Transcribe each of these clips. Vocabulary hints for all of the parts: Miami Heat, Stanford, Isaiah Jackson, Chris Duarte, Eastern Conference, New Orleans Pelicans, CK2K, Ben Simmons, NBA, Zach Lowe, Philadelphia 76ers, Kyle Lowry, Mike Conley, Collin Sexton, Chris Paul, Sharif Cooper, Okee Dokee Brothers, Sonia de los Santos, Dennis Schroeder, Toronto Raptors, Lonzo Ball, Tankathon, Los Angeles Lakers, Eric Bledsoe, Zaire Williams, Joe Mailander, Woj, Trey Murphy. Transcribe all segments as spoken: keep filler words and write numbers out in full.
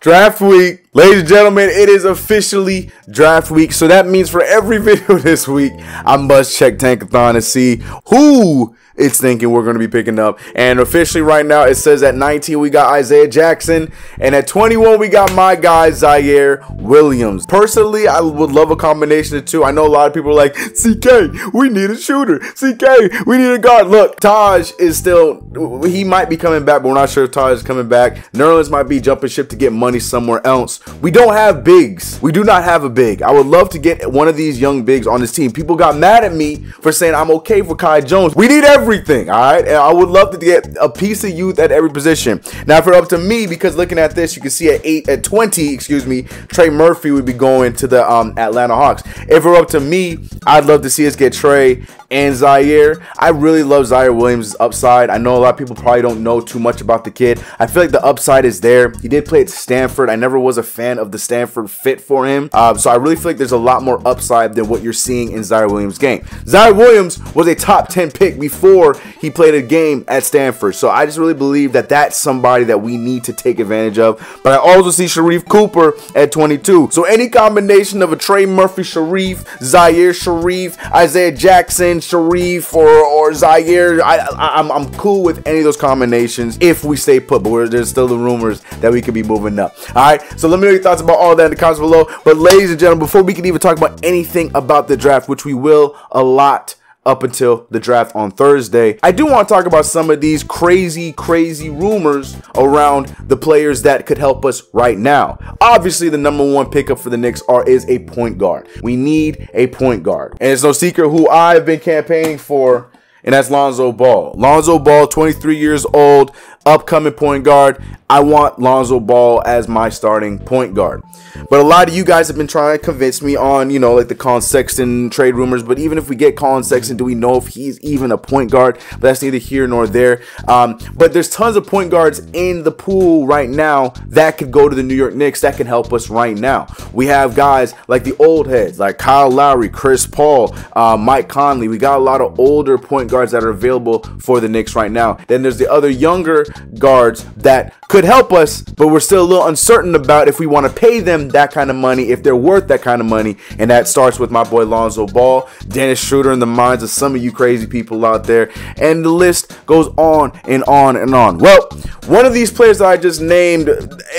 Draft week, ladies and gentlemen, it is officially draft week. So that means for every video this week, I must check Tankathon and see who it's thinking we're going to be picking up. And officially right now, it says at nineteen, we got Isaiah Jackson. And at twenty-one, we got my guy, Zaire Williams. Personally, I would love a combination of two. I know a lot of people are like, C K, we need a shooter. C K, we need a guard. Look, Taj is still, he might be coming back, but we're not sure if Taj is coming back. New Orleans might be jumping ship to get money somewhere else. We don't have bigs. We do not have a big. I would love to get one of these young bigs on this team. People got mad at me for saying I'm okay for Kai Jones. We need every everything, all right? And I would love to get a piece of youth at every position. Now, for up to me, because looking at this, you can see at eight, at twenty, excuse me, Trey Murphy would be going to the um, Atlanta Hawks. If it were up to me, I'd love to see us get Trey and Zaire. I really love Zaire Williams' upside. I know a lot of people probably don't know too much about the kid. I feel like the upside is there. He did play at Stanford. I never was a fan of the Stanford fit for him. Uh, so I really feel like there's a lot more upside than what you're seeing in Zaire Williams' game. Zaire Williams was a top ten pick before he played a game at Stanford. So I just really believe that that's somebody that we need to take advantage of. But I also see Sharif Cooper at twenty-two. So any combination of a Trey Murphy, Sharif, Zaire, Sharif, Isaiah Jackson, Sharif, or, or Zaire, I, I, I'm, I'm cool with any of those combinations if we stay put. But we're, there's still the rumors that we could be moving up. All right. So let me know your thoughts about all that in the comments below. But ladies and gentlemen, before we can even talk about anything about the draft, which we will a lot up until the draft on Thursday, I do want to talk about some of these crazy, crazy rumors around the players that could help us right now. Obviously, the number one pickup for the Knicks are is a point guard. We need a point guard. And it's no secret who I've been campaigning for, and that's Lonzo Ball. Lonzo Ball, twenty-three years old, upcoming point guard. I want Lonzo Ball as my starting point guard. But a lot of you guys have been trying to convince me on, you know, like the Collin Sexton trade rumors. But even if we get Collin Sexton, do we know if he's even a point guard? But that's neither here nor there. Um, but there's tons of point guards in the pool right now that could go to the New York Knicks that can help us right now. We have guys like the old heads, like Kyle Lowry, Chris Paul, uh, Mike Conley. We got a lot of older point guards that are available for the Knicks right now. Then there's the other younger guards that could help us, but we're still a little uncertain about if we want to pay them that kind of money, if they're worth that kind of money. And that starts with my boy Lonzo Ball, Dennis Schroeder, in the minds of some of you crazy people out there, and the list goes on and on and on. Well, one of these players that I just named,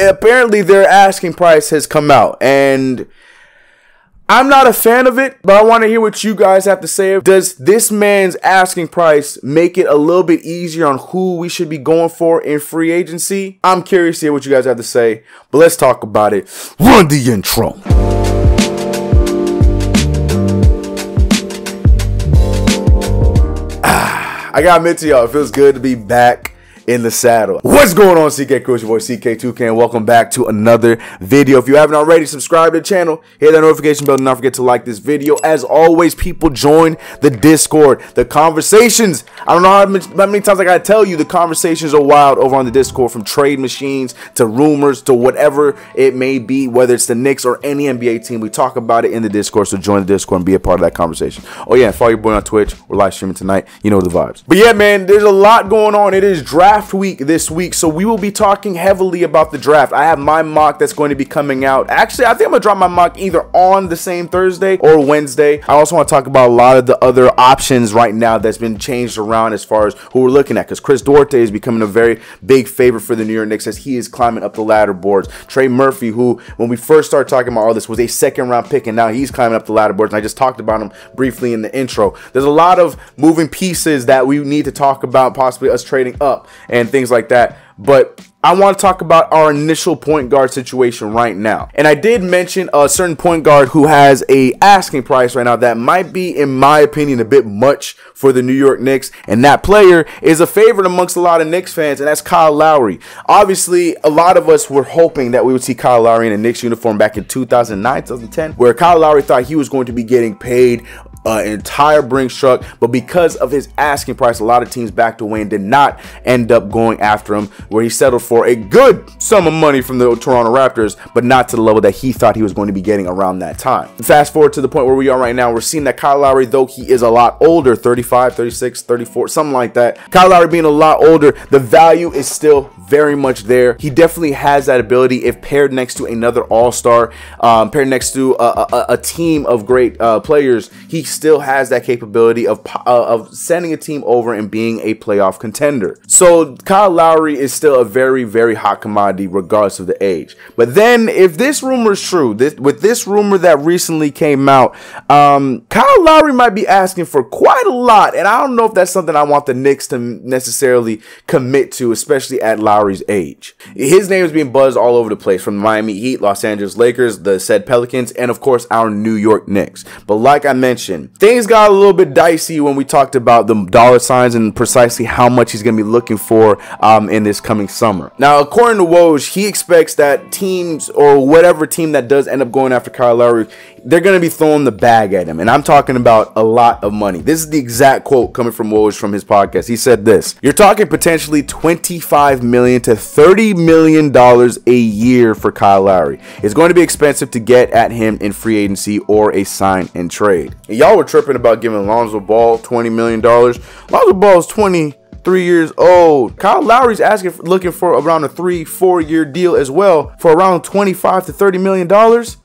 apparently their asking price has come out, and I'm not a fan of it, but I want to hear what you guys have to say. Does this man's asking price make it a little bit easier on who we should be going for in free agency? I'm curious to hear what you guys have to say, but let's talk about it. Run the intro. Ah, I gotta admit to y'all, it feels good to be back in the saddle. What's going on, CKHoops? Your boy C K two K, and welcome back to another video. If you haven't already, subscribe to the channel, hit that notification bell, and don't forget to like this video. As always, people, join the Discord. The conversations, I don't know how many, how many times I gotta tell you, the conversations are wild over on the Discord, from trade machines to rumors to whatever it may be, whether it's the Knicks or any N B A team. We talk about it in the Discord, so join the Discord and be a part of that conversation. Oh yeah, and follow your boy on Twitch. We're live streaming tonight. You know the vibes. But yeah, man, there's a lot going on. It is draft week this week, so we will be talking heavily about the draft. I have my mock that's going to be coming out. Actually, I think I'm gonna drop my mock either on the same Thursday or Wednesday. I also want to talk about a lot of the other options right now that's been changed around as far as who we're looking at, because Chris Duarte is becoming a very big favorite for the New York Knicks as he is climbing up the ladder boards. Trey Murphy, who when we first started talking about all this was a second round pick, and now he's climbing up the ladder boards, and I just talked about him briefly in the intro. There's a lot of moving pieces that we need to talk about, possibly us trading up and things like that. But I want to talk about our initial point guard situation right now. And I did mention a certain point guard who has a asking price right now that might be, in my opinion, a bit much for the New York Knicks. And that player is a favorite amongst a lot of Knicks fans, and that's Kyle Lowry. Obviously, a lot of us were hoping that we would see Kyle Lowry in a Knicks uniform back in two thousand nine, two thousand ten, where Kyle Lowry thought he was going to be getting paid Uh, entire brink truck, but because of his asking price, a lot of teams backed away and did not end up going after him, where he settled for a good sum of money from the Toronto Raptors, but not to the level that he thought he was going to be getting around that time. Fast forward to the point where we are right now, we're seeing that Kyle Lowry, though he is a lot older, thirty-five, thirty-six, thirty-four, something like that, Kyle Lowry being a lot older, the value is still very much there. He definitely has that ability if paired next to another all-star, um, paired next to a, a, a team of great uh, players. He still has that capability of, uh, of sending a team over and being a playoff contender. So Kyle Lowry is still a very, very hot commodity regardless of the age. But then if this rumor is true, this, with this rumor that recently came out, um, Kyle Lowry might be asking for quite a lot. And I don't know if that's something I want the Knicks to necessarily commit to, especially at Lowry's age. His name is being buzzed all over the place, from the Miami Heat, Los Angeles Lakers, the said Pelicans, and of course our New York Knicks. But like I mentioned, things got a little bit dicey when we talked about the dollar signs and precisely how much he's going to be looking for um, in this coming summer. Now, according to Woj, he expects that teams, or whatever team that does end up going after Kyle Lowry, they're going to be throwing the bag at him. And I'm talking about a lot of money. This is the exact quote coming from Woj from his podcast. He said this: "You're talking potentially twenty-five million to thirty million dollars a year for Kyle Lowry. It's going to be expensive to get at him in free agency or a sign and trade." Y'all were tripping about giving Lonzo Ball twenty million dollars. Lonzo Ball is twenty-three years old. Kyle Lowry's asking, looking for around a three, four year deal as well for around twenty-five to thirty million dollars.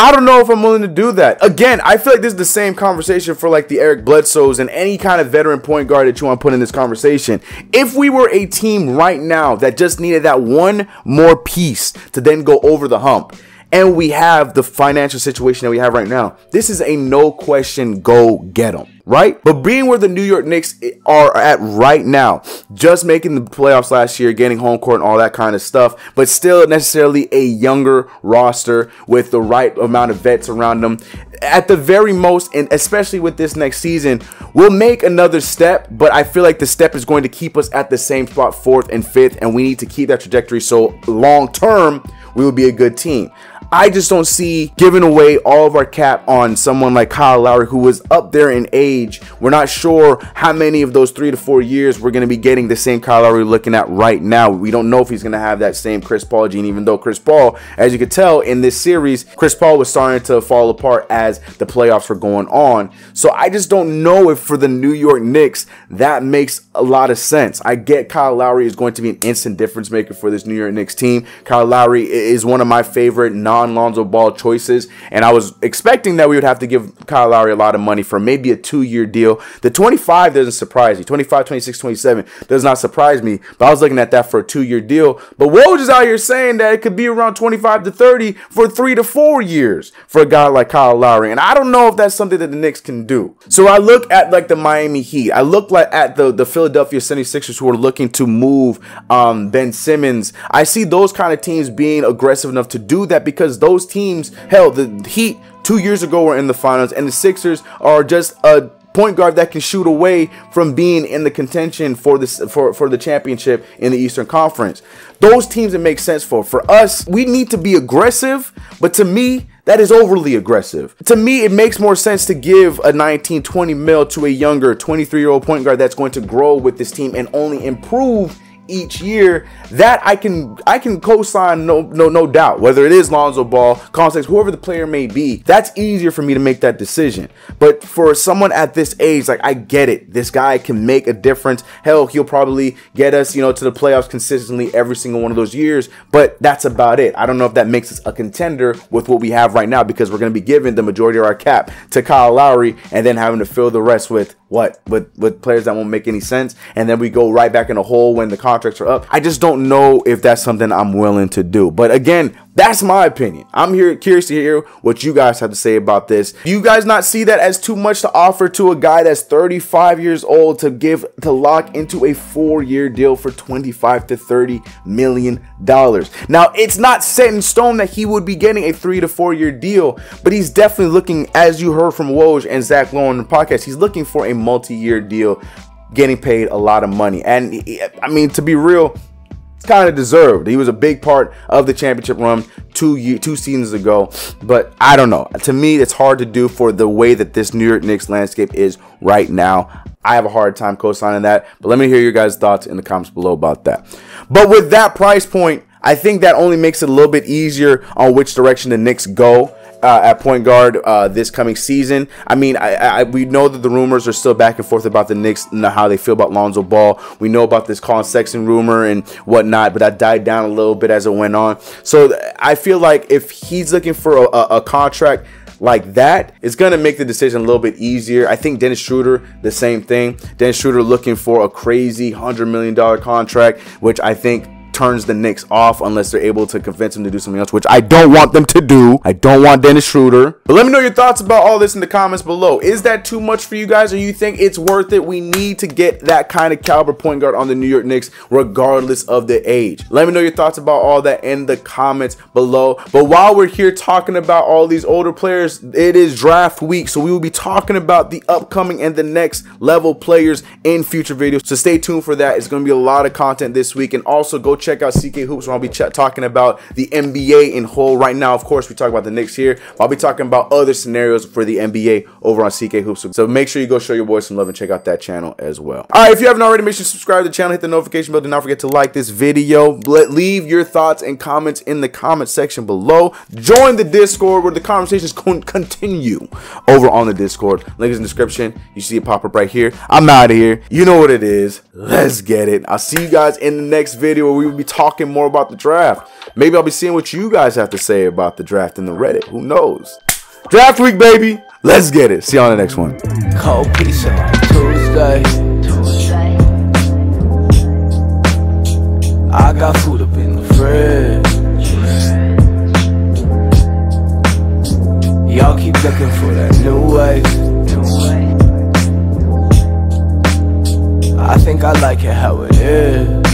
I don't know if I'm willing to do that. Again, I feel like this is the same conversation for like the Eric Bledsoes and any kind of veteran point guard that you want to put in this conversation. If we were a team right now that just needed that one more piece to then go over the hump, and we have the financial situation that we have right now, this is a no question go get them, right? But being where the New York Knicks are at right now, just making the playoffs last year, getting home court and all that kind of stuff, but still necessarily a younger roster with the right amount of vets around them, at the very most, and especially with this next season, we'll make another step, but I feel like the step is going to keep us at the same spot, fourth and fifth, and we need to keep that trajectory so long term we will be a good team. I just don't see giving away all of our cap on someone like Kyle Lowry, who was up there in age. We're not sure how many of those three to four years we're going to be getting the same Kyle Lowry looking at right now. We don't know if he's going to have that same Chris Paul gene, even though Chris Paul, as you could tell in this series, Chris Paul was starting to fall apart as the playoffs were going on. So I just don't know if for the New York Knicks, that makes a lot of sense. I get Kyle Lowry is going to be an instant difference maker for this New York Knicks team. Kyle Lowry is one of my favorite non Lonzo Ball choices, and I was expecting that we would have to give Kyle Lowry a lot of money for maybe a two-year deal. The twenty-five doesn't surprise me. twenty-five, twenty-six, twenty-seven does not surprise me, but I was looking at that for a two-year deal. But Woj is out here saying that it could be around twenty-five to thirty for three to four years for a guy like Kyle Lowry, and I don't know if that's something that the Knicks can do. So I look at like the Miami Heat. I look like at the, the Philadelphia seventy-sixers, who are looking to move um, Ben Simmons. I see those kind of teams being aggressive enough to do that because those teams, hell, the Heat two years ago were in the finals, and the Sixers are just a point guard that can shoot away from being in the contention for this for for the championship in the Eastern Conference. Those teams it makes sense for. For us, we need to be aggressive, but to me, that is overly aggressive. To me, it makes more sense to give a nineteen, twenty mil to a younger twenty-three year old point guard that's going to grow with this team and only improve each year. That I can I can co-sign, no no no doubt. Whether it is Lonzo Ball, Collin Sexton, whoever the player may be, that's easier for me to make that decision. But for someone at this age, like, I get it. This guy can make a difference. Hell, he'll probably get us, you know, to the playoffs consistently every single one of those years. But that's about it. I don't know if that makes us a contender with what we have right now, because we're going to be giving the majority of our cap to Kyle Lowry and then having to fill the rest with what with with players that won't make any sense, and then we go right back in a hole when the contracts are up. I just don't know if that's something I'm willing to do. But again, that's my opinion. I'm here curious to hear what you guys have to say about this. Do you guys not see that as too much to offer to a guy that's thirty-five years old to give to lock into a four-year deal for twenty-five to thirty million dollars? Now, it's not set in stone that he would be getting a three to four-year deal, but he's definitely looking, as you heard from Woj and Zach Lowe on the podcast, he's looking for a multi-year deal, getting paid a lot of money. And I mean, to be real, kind of deserved. He was a big part of the championship run two year, two seasons ago. But I don't know. To me, it's hard to do for the way that this New York Knicks landscape is right now. I have a hard time co-signing that. But let me hear your guys' thoughts in the comments below about that. But with that price point, I think that only makes it a little bit easier on which direction the Knicks go uh, at point guard uh, this coming season. I mean, I, I, we know that the rumors are still back and forth about the Knicks and how they feel about Lonzo Ball. We know about this Collin Sexton rumor and whatnot, but that died down a little bit as it went on. So I feel like if he's looking for a, a, a contract like that, it's going to make the decision a little bit easier. I think Dennis Schroeder, the same thing. Dennis Schroeder looking for a crazy one hundred million dollar contract, which I think turns the Knicks off unless they're able to convince him to do something else, which I don't want them to do. I don't want Dennis Schroeder. But let me know your thoughts about all this in the comments below. Is that too much for you guys, or you think it's worth it? We need to get that kind of caliber point guard on the New York Knicks regardless of the age. Let me know your thoughts about all that in the comments below. But while we're here talking about all these older players, it is draft week, so we will be talking about the upcoming and the next level players in future videos, so stay tuned for that. It's going to be a lot of content this week. And also go check Check out C K Hoops, where I'll be ch talking about the N B A in whole. Right now, of course, we talk about the Knicks here. I'll be talking about other scenarios for the N B A over on C K Hoops. So make sure you go show your boys some love and check out that channel as well. All right, if you haven't already, make sure you subscribe to the channel, hit the notification bell. Do not forget to like this video. Let, leave your thoughts and comments in the comment section below. Join the Discord where the conversations con continue over on the Discord. Link is in the description. You see it pop up right here. I'm out of here. You know what it is. Let's get it. I'll see you guys in the next video where we will be talking more about the draft. Maybe I'll be seeing what you guys have to say about the draft in the Reddit. Who knows? Draft week, baby. Let's get it. See you on the next one. Cold pizza Tuesday. Tuesday. I got food up in the fridge. Y'all keep looking for that new way. I think I like it how it is.